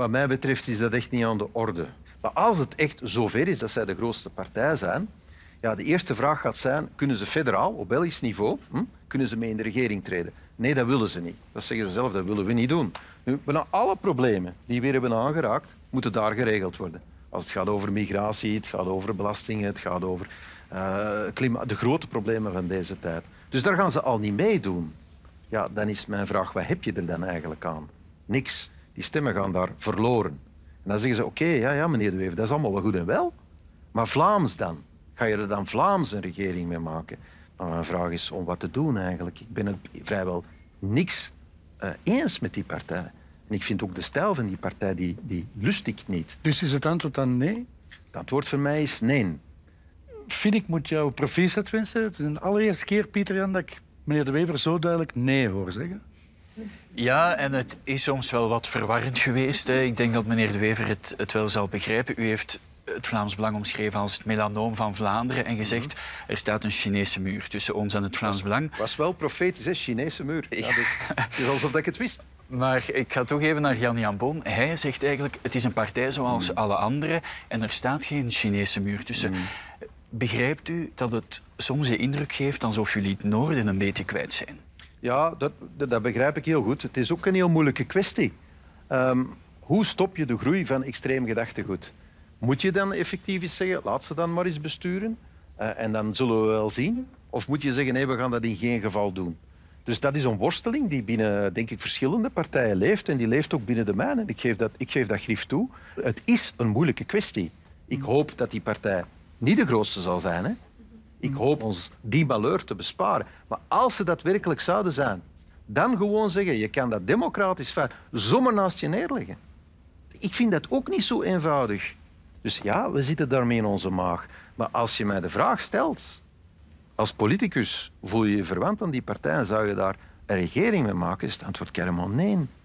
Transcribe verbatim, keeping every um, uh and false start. Wat mij betreft is dat echt niet aan de orde. Maar als het echt zover is dat zij de grootste partij zijn, ja, de eerste vraag gaat zijn, kunnen ze federaal, op Belgisch niveau, hm, kunnen ze mee in de regering treden? Nee, dat willen ze niet. Dat zeggen ze zelf, dat willen we niet doen. Nu, bijna alle problemen die we hebben aangeraakt, moeten daar geregeld worden. Als het gaat over migratie, het gaat over belastingen, het gaat over uh, klimaat, de grote problemen van deze tijd. Dus daar gaan ze al niet meedoen. Ja, dan is mijn vraag, wat heb je er dan eigenlijk aan? Niks. Die stemmen gaan daar verloren. En dan zeggen ze, oké, okay, ja, ja, meneer De Wever, dat is allemaal wel goed en wel. Maar Vlaams dan? Ga je er dan Vlaams een regering mee maken? Nou, mijn vraag is om wat te doen eigenlijk. Ik ben het vrijwel niks uh, eens met die partij. En ik vind ook de stijl van die partij, die, die lust ik niet. Dus is het antwoord dan nee? Het antwoord voor mij is nee. Vind ik moet jouw proficiat wensen. Het is de allereerste keer, Pieter Jan, dat ik meneer De Wever zo duidelijk nee hoor zeggen. Ja, en het is soms wel wat verwarrend geweest. Hè. Ik denk dat meneer De Wever het, het wel zal begrijpen. U heeft het Vlaams Belang omschreven als het melanoom van Vlaanderen en gezegd, er staat een Chinese muur tussen ons en het Vlaams Belang. Het was wel profetisch, hè? Chinese muur. Ja, dat is, het is alsof ik het wist. Maar ik ga toch even naar Jan Jambon. Hij zegt eigenlijk, het is een partij zoals mm. alle anderen en er staat geen Chinese muur tussen. Mm. Begrijpt u dat het soms de indruk geeft alsof jullie het noorden een beetje kwijt zijn? Ja, dat, dat begrijp ik heel goed. Het is ook een heel moeilijke kwestie. Um, hoe stop je de groei van extreem gedachtegoed? Moet je dan effectief eens zeggen, laat ze dan maar eens besturen uh, en dan zullen we wel zien? Of moet je zeggen, nee, we gaan dat in geen geval doen? Dus dat is een worsteling die binnen, denk ik, verschillende partijen leeft en die leeft ook binnen de mijne. Ik geef dat, ik geef dat grif toe. Het is een moeilijke kwestie. Ik hoop dat die partij niet de grootste zal zijn, hè? Ik hoop ons die malheur te besparen. Maar als ze dat werkelijk zouden zijn, dan gewoon zeggen, je kan dat democratisch zomaar naast je neerleggen. Ik vind dat ook niet zo eenvoudig. Dus ja, we zitten daarmee in onze maag. Maar als je mij de vraag stelt, als politicus voel je je verwant aan die partij en zou je daar een regering mee maken, is het antwoord helemaal nee.